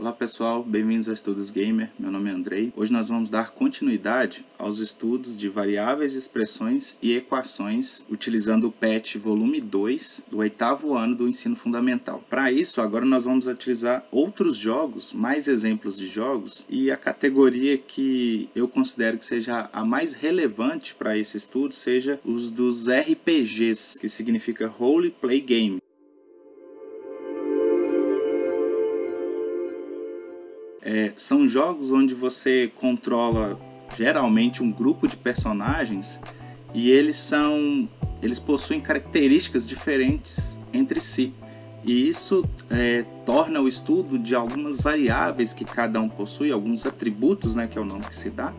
Olá pessoal, bem-vindos a Estudos Gamer, meu nome é Andrei. Hoje nós vamos dar continuidade aos estudos de variáveis, expressões e equações utilizando o PET volume 2 do 8º ano do ensino fundamental. Para isso, agora nós vamos utilizar outros jogos, mais exemplos de jogos, e a categoria que eu considero que seja a mais relevante para esse estudo seja os dos RPGs, que significa Role Play Game. São jogos onde você controla geralmente um grupo de personagens e eles possuem características diferentes entre si. E isso torna o estudo de algumas variáveis que cada um possui, alguns atributos, né, que é o nome que se dá,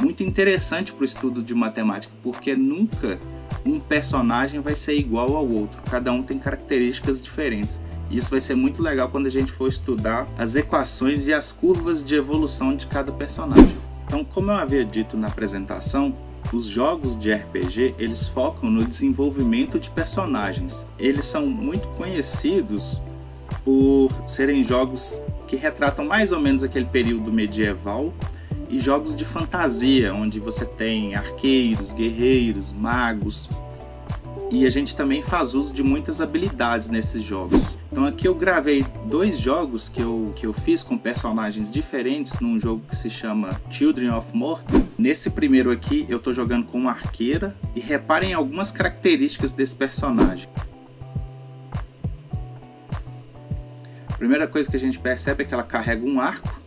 muito interessante para o estudo de matemática, porque nunca um personagem vai ser igual ao outro, cada um tem características diferentes. Isso vai ser muito legal quando a gente for estudar as equações e as curvas de evolução de cada personagem. Então, como eu havia dito na apresentação, os jogos de RPG, eles focam no desenvolvimento de personagens. Eles são muito conhecidos por serem jogos que retratam mais ou menos aquele período medieval e jogos de fantasia, onde você tem arqueiros, guerreiros, magos. E a gente também faz uso de muitas habilidades nesses jogos. Então aqui eu gravei dois jogos que eu fiz com personagens diferentes num jogo que se chama Children of Morta. Nesse primeiro aqui eu estou jogando com uma arqueira e reparem algumas características desse personagem. A primeira coisa que a gente percebe é que ela carrega um arco,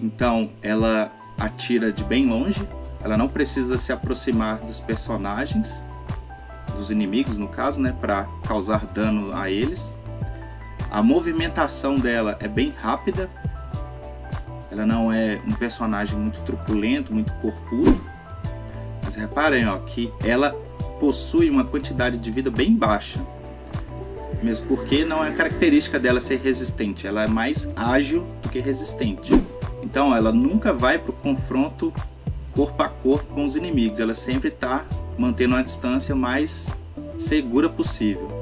então ela atira de bem longe, ela não precisa se aproximar dos personagens, dos inimigos no caso, né, para causar dano a eles. A movimentação dela é bem rápida, ela não é um personagem muito truculento, muito corpudo, mas reparem ó, que ela possui uma quantidade de vida bem baixa, mesmo porque não é característica dela ser resistente, ela é mais ágil do que resistente, então ela nunca vai para o confronto corpo a corpo com os inimigos, ela sempre está mantendo a distância mais segura possível.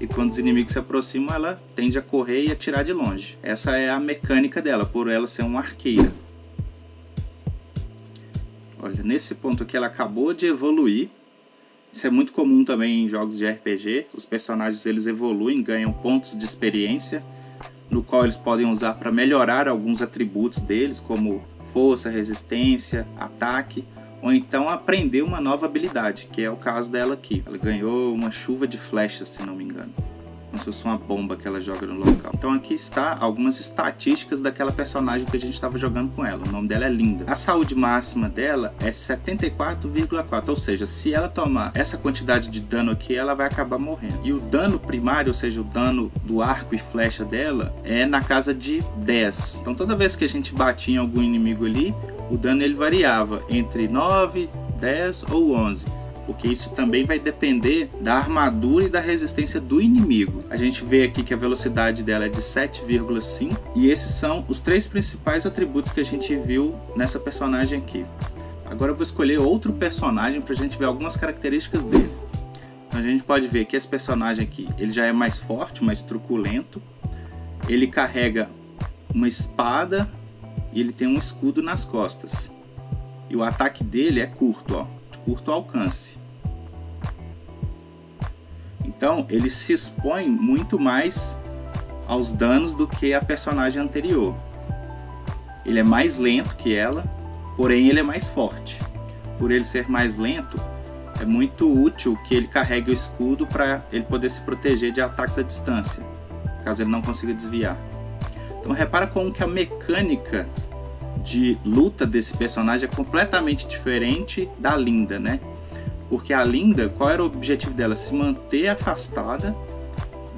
E quando os inimigos se aproximam, ela tende a correr e atirar de longe. Essa é a mecânica dela, por ela ser uma arqueira. Olha, nesse ponto aqui ela acabou de evoluir. Isso é muito comum também em jogos de RPG. Os personagens eles evoluem, ganham pontos de experiência, no qual eles podem usar para melhorar alguns atributos deles, como força, resistência, ataque, ou então aprender uma nova habilidade, que é o caso dela aqui. Ela ganhou uma chuva de flechas, se não me engano, como se fosse uma bomba que ela joga no local. Então aqui está algumas estatísticas daquela personagem que a gente estava jogando com ela. O nome dela é Linda. A saúde máxima dela é 74,4, ou seja, se ela tomar essa quantidade de dano aqui, ela vai acabar morrendo. E o dano primário, ou seja, o dano do arco e flecha dela, é na casa de 10. Então toda vez que a gente batia em algum inimigo ali, o dano ele variava entre 9, 10 ou 11, porque isso também vai depender da armadura e da resistência do inimigo. A gente vê aqui que a velocidade dela é de 7,5 e esses são os três principais atributos que a gente viu nessa personagem aqui. Agora eu vou escolher outro personagem para a gente ver algumas características dele. Então a gente pode ver que esse personagem aqui ele já é mais forte, mais truculento, ele carrega uma espada e ele tem um escudo nas costas. E o ataque dele é curto, ó, de curto alcance. Então ele se expõe muito mais aos danos do que a personagem anterior. Ele é mais lento que ela, porém ele é mais forte. Por ele ser mais lento, é muito útil que ele carregue o escudo para ele poder se proteger de ataques à distância, caso ele não consiga desviar. Então repara como que a mecânica de luta desse personagem é completamente diferente da Linda, né? Porque a Linda, qual era o objetivo dela? Se manter afastada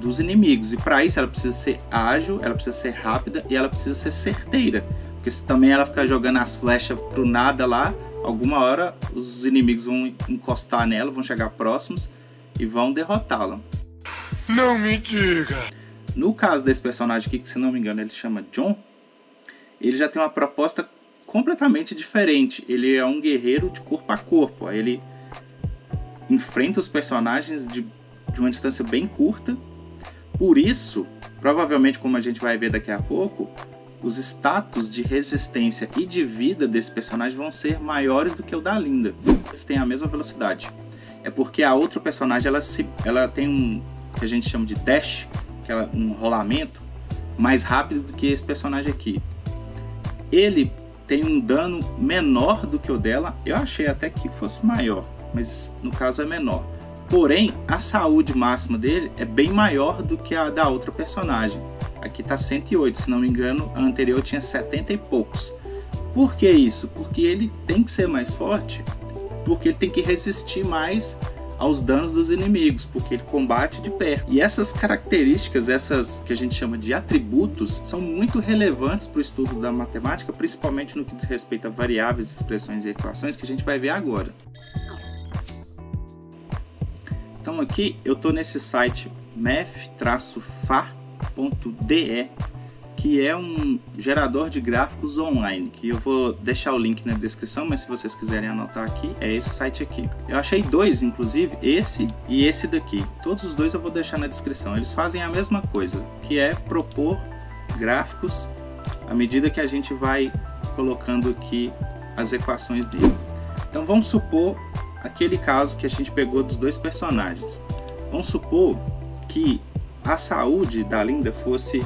dos inimigos. E para isso ela precisa ser ágil, ela precisa ser rápida e ela precisa ser certeira. Porque se também ela ficar jogando as flechas pro nada lá, alguma hora os inimigos vão encostar nela, vão chegar próximos e vão derrotá-la. Não me diga! No caso desse personagem aqui, que se não me engano ele chama John, ele já tem uma proposta completamente diferente. Ele é um guerreiro de corpo a corpo. Ele enfrenta os personagens de uma distância bem curta. Por isso, provavelmente, como a gente vai ver daqui a pouco, os status de resistência e de vida desse personagem vão ser maiores do que o da Linda. Eles têm a mesma velocidade. É porque a outra personagem ela tem um que a gente chama de dash, que é um rolamento mais rápido do que esse personagem aqui. Ele tem um dano menor do que o dela. Eu achei até que fosse maior, mas no caso é menor. Porém, a saúde máxima dele é bem maior do que a da outra personagem. Aqui tá 108, se não me engano, a anterior tinha 70 e poucos. Por que isso? Porque ele tem que ser mais forte, porque ele tem que resistir mais aos danos dos inimigos, porque ele combate de perto. E essas características, essas que a gente chama de atributos, são muito relevantes para o estudo da matemática, principalmente no que diz respeito a variáveis, expressões e equações, que a gente vai ver agora. Então aqui eu estou nesse site mathe-fa.de, que é um gerador de gráficos online, que eu vou deixar o link na descrição, mas se vocês quiserem anotar aqui, é esse site aqui. Eu achei dois, inclusive, esse e esse daqui. Todos os dois eu vou deixar na descrição. Eles fazem a mesma coisa, que é propor gráficos à medida que a gente vai colocando aqui as equações dele. Então vamos supor aquele caso que a gente pegou dos dois personagens. Vamos supor que a saúde da Linda fosse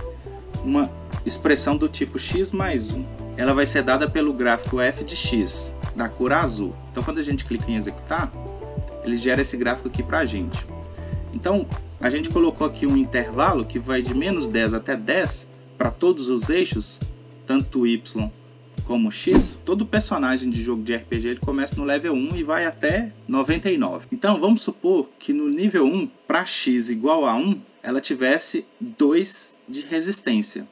uma expressão do tipo x mais 1. Ela vai ser dada pelo gráfico f de x, da cor azul. Então quando a gente clica em executar, ele gera esse gráfico aqui pra gente. Então a gente colocou aqui um intervalo que vai de menos 10 até 10 para todos os eixos, tanto y como x. Todo personagem de jogo de RPG ele começa no level 1 e vai até 99. Então vamos supor que no nível 1, para x igual a 1, ela tivesse 2 de resistência.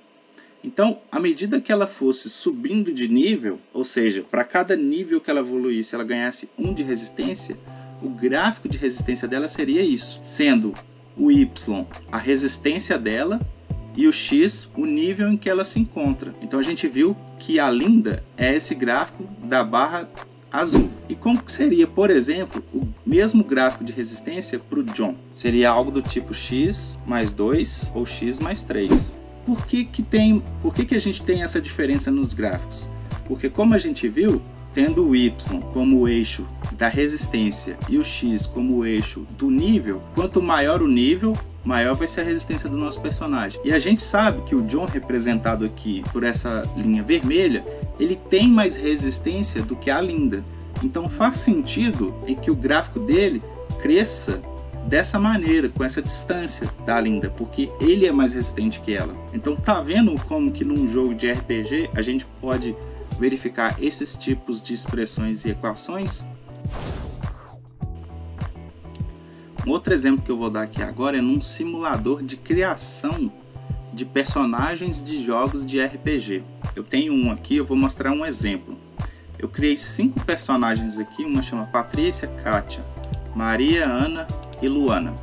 Então, à medida que ela fosse subindo de nível, ou seja, para cada nível que ela evoluísse, ela ganhasse 1 de resistência, o gráfico de resistência dela seria isso, sendo o y a resistência dela e o x o nível em que ela se encontra. Então a gente viu que a Linda é esse gráfico da barra azul. E como que seria, por exemplo, o mesmo gráfico de resistência para o John? Seria algo do tipo x mais 2 ou x mais 3. Por que a gente tem essa diferença nos gráficos? Porque como a gente viu, tendo o y como o eixo da resistência e o x como o eixo do nível, quanto maior o nível, maior vai ser a resistência do nosso personagem. E a gente sabe que o John, representado aqui por essa linha vermelha, ele tem mais resistência do que a Linda. Então faz sentido em que o gráfico dele cresça dessa maneira, com essa distância da Linda, porque ele é mais resistente que ela. Então tá vendo como que num jogo de RPG a gente pode verificar esses tipos de expressões e equações? Um outro exemplo que eu vou dar aqui agora é num simulador de criação de personagens de jogos de RPG. Eu tenho um aqui, eu vou mostrar um exemplo. Eu criei 5 personagens aqui, uma chama Patrícia, Kátia, Maria, Ana e Luana.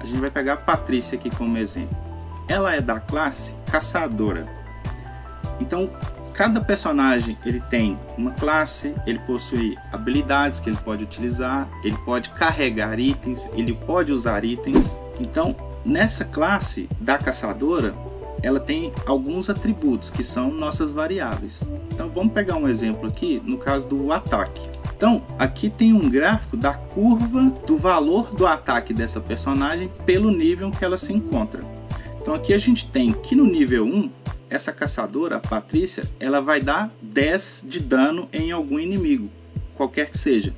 A gente vai pegar a Patrícia aqui como exemplo. Ela é da classe Caçadora. Então, cada personagem ele tem uma classe, ele possui habilidades que ele pode utilizar, ele pode carregar itens, ele pode usar itens. Então, nessa classe da Caçadora, ela tem alguns atributos que são nossas variáveis. Então, vamos pegar um exemplo aqui, no caso do ataque. Então, aqui tem um gráfico da curva do valor do ataque dessa personagem pelo nível que ela se encontra. Então, aqui a gente tem que no nível 1, essa caçadora, a Patrícia, ela vai dar 10 de dano em algum inimigo, qualquer que seja.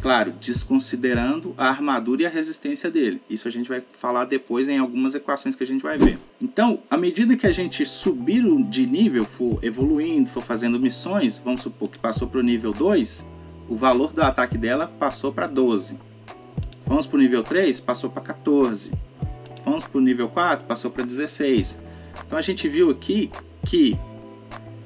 Claro, desconsiderando a armadura e a resistência dele. Isso a gente vai falar depois em algumas equações que a gente vai ver. Então, à medida que a gente subir de nível, for evoluindo, for fazendo missões, vamos supor que passou para o nível 2, o valor do ataque dela passou para 12. Vamos para o nível 3, passou para 14. Vamos para o nível 4, passou para 16. Então a gente viu aqui que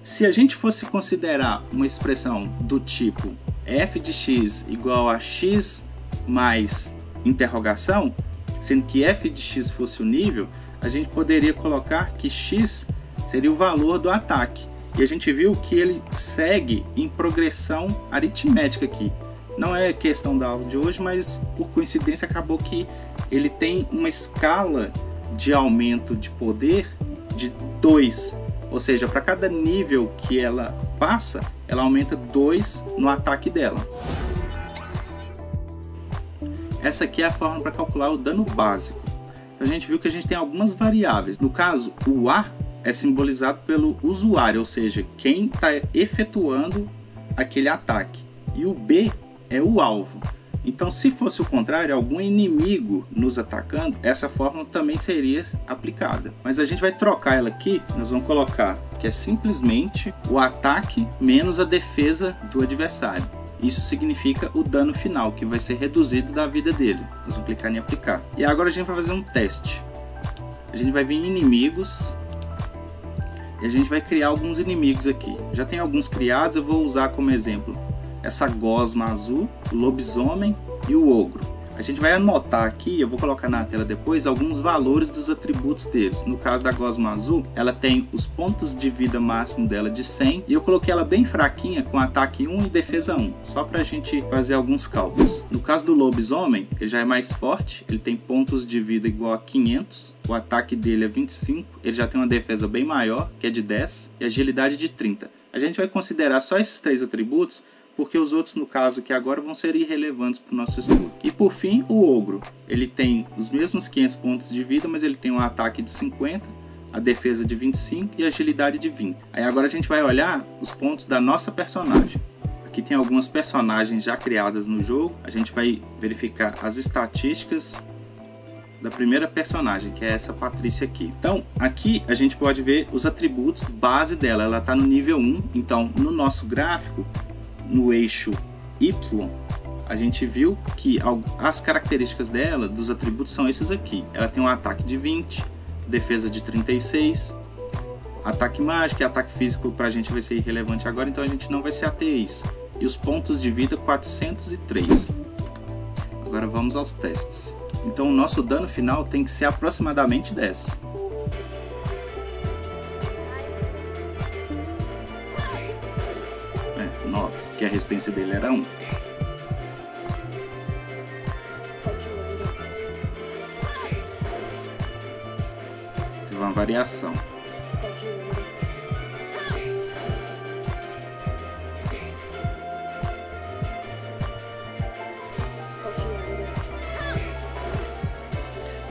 se a gente fosse considerar uma expressão do tipo f de x igual a x mais interrogação, sendo que f de x fosse o nível, a gente poderia colocar que x seria o valor do ataque. E a gente viu que ele segue em progressão aritmética aqui. Não é questão da aula de hoje, mas por coincidência acabou que ele tem uma escala de aumento de poder de 2 Ou seja, para cada nível que ela passa, ela aumenta 2 no ataque dela. Essa aqui é a forma para calcular o dano básico. Então, a gente viu que a gente tem algumas variáveis. No caso, o A é simbolizado pelo usuário, ou seja, quem está efetuando aquele ataque. E o B é o alvo. Então, se fosse o contrário, algum inimigo nos atacando, essa fórmula também seria aplicada. Mas a gente vai trocar ela aqui, nós vamos colocar que é simplesmente o ataque menos a defesa do adversário. Isso significa o dano final, que vai ser reduzido da vida dele. Nós vamos clicar em aplicar. E agora a gente vai fazer um teste. A gente vai vir em inimigos e a gente vai criar alguns inimigos aqui. Já tem alguns criados, eu vou usar como exemplo essa gosma azul, o lobisomem e o ogro. A gente vai anotar aqui, eu vou colocar na tela depois, alguns valores dos atributos deles. No caso da gosma azul, ela tem os pontos de vida máximo dela de 100, e eu coloquei ela bem fraquinha, com ataque 1 e defesa 1, só para a gente fazer alguns cálculos. No caso do lobisomem, ele já é mais forte, ele tem pontos de vida igual a 500, o ataque dele é 25, ele já tem uma defesa bem maior, que é de 10, e agilidade de 30. A gente vai considerar só esses 3 atributos, porque os outros, no caso aqui agora, vão ser irrelevantes para o nosso estudo. E por fim, o ogro. Ele tem os mesmos 500 pontos de vida, mas ele tem um ataque de 50, a defesa de 25 e a agilidade de 20. Aí agora a gente vai olhar os pontos da nossa personagem. Aqui tem algumas personagens já criadas no jogo. A gente vai verificar as estatísticas da primeira personagem, que é essa Patrícia aqui. Então, aqui a gente pode ver os atributos base dela. Ela está no nível 1, então no nosso gráfico, no eixo Y, a gente viu que as características dela, dos atributos, são esses aqui. Ela tem um ataque de 20, defesa de 36, ataque mágico e ataque físico para a gente vai ser irrelevante agora, então a gente não vai se ater a isso. E os pontos de vida, 403. Agora vamos aos testes. Então o nosso dano final tem que ser aproximadamente 10. Que a resistência dele era 1. Teve uma variação.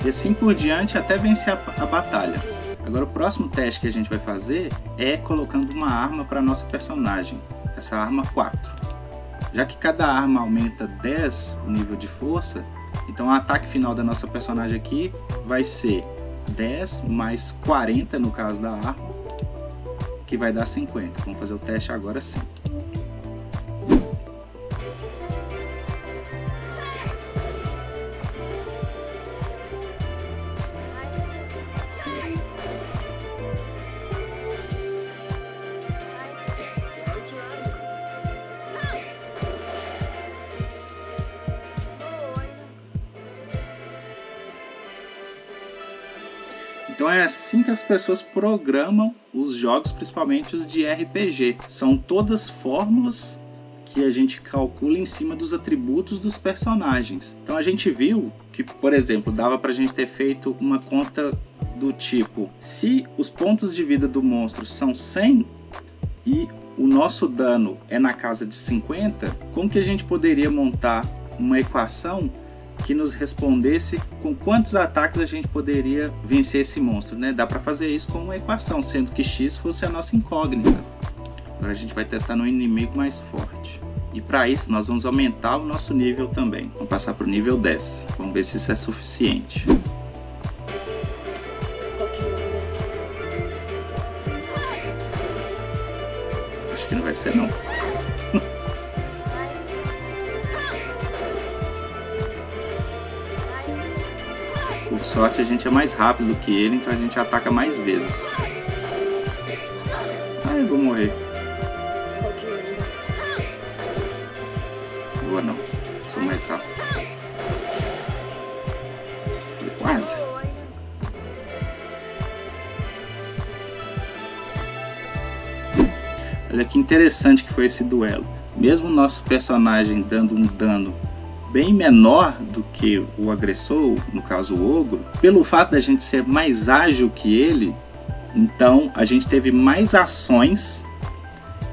E assim por diante até vencer a batalha. Agora o próximo teste que a gente vai fazer é colocando uma arma para nossa personagem. Essa arma 4. Já que cada arma aumenta 10 o nível de força, então o ataque final da nossa personagem aqui vai ser 10 mais 40 no caso da arma, que vai dar 50. Vamos fazer o teste agora sim. Então é assim que as pessoas programam os jogos, principalmente os de RPG. São todas fórmulas que a gente calcula em cima dos atributos dos personagens. Então a gente viu que, por exemplo, dava pra gente ter feito uma conta do tipo: se os pontos de vida do monstro são 100 e o nosso dano é na casa de 50, como que a gente poderia montar uma equação que nos respondesse com quantos ataques a gente poderia vencer esse monstro, né? Dá para fazer isso com uma equação, sendo que x fosse a nossa incógnita. Agora a gente vai testar no inimigo mais forte. E para isso nós vamos aumentar o nosso nível também. Vamos passar para o nível 10. Vamos ver se isso é suficiente. Acho que não vai ser não. Por sorte, a gente é mais rápido do que ele, então a gente ataca mais vezes. Ai, eu vou morrer. Boa, não. Sou mais rápido. Quase. Olha que interessante que foi esse duelo. Mesmo o nosso personagem dando um dano bem menor do que o agressor, no caso o ogro, pelo fato da gente ser mais ágil que ele, Então a gente teve mais ações,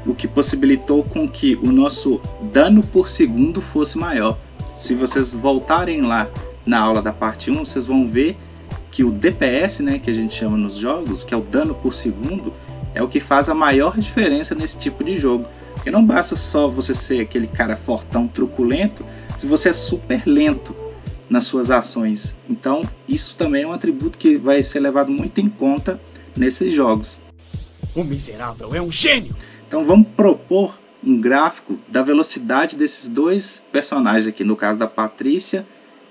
o que possibilitou com que o nosso dano por segundo fosse maior. Se vocês voltarem lá na aula da parte 1, vocês vão ver que o DPS, né, que a gente chama nos jogos, que é o dano por segundo, é o que faz a maior diferença nesse tipo de jogo. Porque não basta só você ser aquele cara fortão, truculento, se você é super lento nas suas ações. Então isso também é um atributo que vai ser levado muito em conta nesses jogos. O miserável é um gênio! Então vamos propor um gráfico da velocidade desses dois personagens aqui, no caso da Patrícia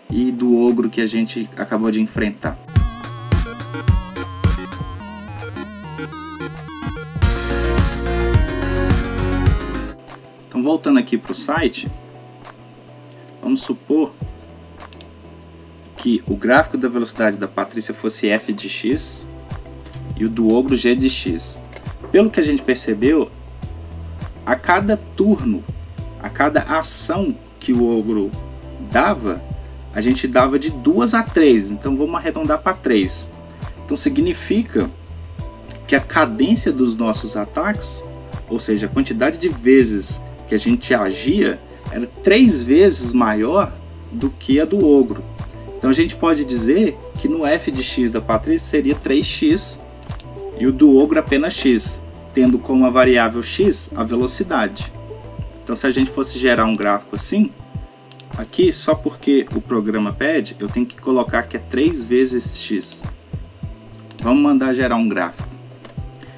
e do ogro que a gente acabou de enfrentar. Então voltando aqui para o site, vamos supor que o gráfico da velocidade da Patrícia fosse f de x e o do ogro g de x. Pelo que a gente percebeu, a cada turno, a cada ação que o ogro dava, a gente dava de 2 a 3, então vamos arredondar para 3. Então significa que a cadência dos nossos ataques, ou seja, a quantidade de vezes que a gente agia, era 3 vezes maior do que a do ogro. Então a gente pode dizer que no f de x da Patrícia seria 3x e o do ogro apenas x, tendo como a variável x a velocidade. Então se a gente fosse gerar um gráfico assim, aqui, só porque o programa pede, eu tenho que colocar que é 3 vezes x. Vamos mandar gerar um gráfico.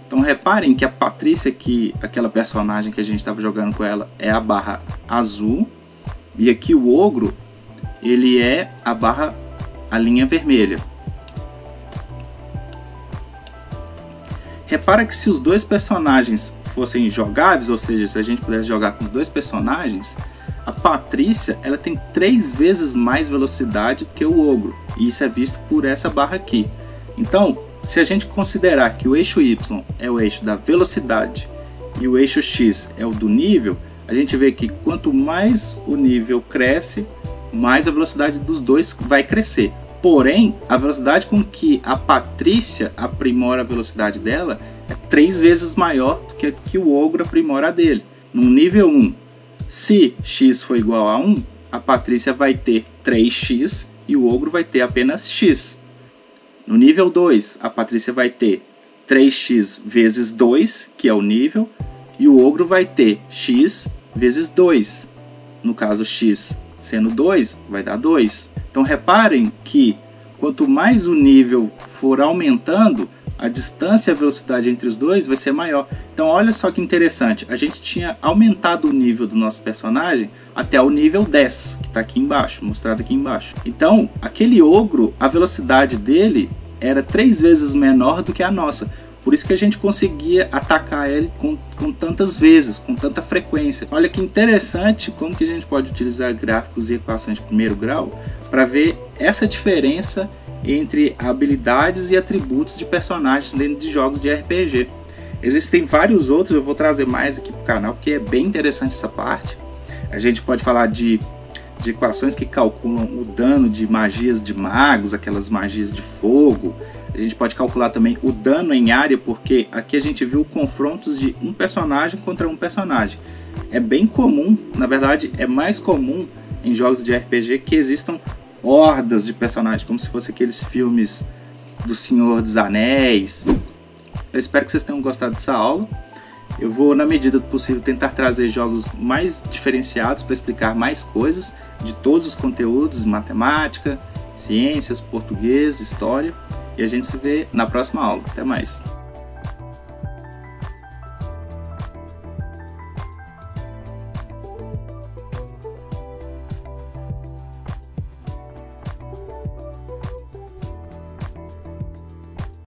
Então reparem que a Patrícia, que aquela personagem que a gente estava jogando com ela, é a barra azul, e aqui o ogro, ele é a linha vermelha. Repara que se os dois personagens fossem jogáveis, ou seja, se a gente pudesse jogar com os dois personagens, a Patrícia, ela tem 3 vezes mais velocidade do que o ogro, e isso é visto por essa barra aqui. Então, se a gente considerar que o eixo Y é o eixo da velocidade e o eixo X é o do nível, a gente vê que quanto mais o nível cresce, mais a velocidade dos dois vai crescer. Porém, a velocidade com que a Patrícia aprimora a velocidade dela é 3 vezes maior do que a que o ogro aprimora a dele. No nível 1, se x for igual a 1, a Patrícia vai ter 3x e o ogro vai ter apenas x. No nível 2, a Patrícia vai ter 3x vezes 2, que é o nível, e o ogro vai ter x vezes 2. No caso, x sendo 2, vai dar 2. Então reparem que quanto mais o nível for aumentando, a distância e a velocidade entre os dois vai ser maior. Então olha só que interessante, a gente tinha aumentado o nível do nosso personagem até o nível 10, que está aqui embaixo, mostrado aqui embaixo. Então aquele ogro, a velocidade dele era 3 vezes menor do que a nossa, por isso que a gente conseguia atacar ele com tantas vezes, com tanta frequência. Olha que interessante como que a gente pode utilizar gráficos e equações de primeiro grau para ver essa diferença entre habilidades e atributos de personagens dentro de jogos de RPG. Existem vários outros, eu vou trazer mais aqui para o canal, porque é bem interessante essa parte. A gente pode falar de equações que calculam o dano de magias de magos, aquelas magias de fogo. A gente pode calcular também o dano em área, porque aqui a gente viu confrontos de um personagem contra um personagem. É bem comum, na verdade é mais comum em jogos de RPG que existam hordas de personagens, como se fosse aqueles filmes do Senhor dos Anéis. Eu espero que vocês tenham gostado dessa aula. Eu vou, na medida do possível, tentar trazer jogos mais diferenciados para explicar mais coisas de todos os conteúdos, matemática, ciências, português, história. E a gente se vê na próxima aula. Até mais!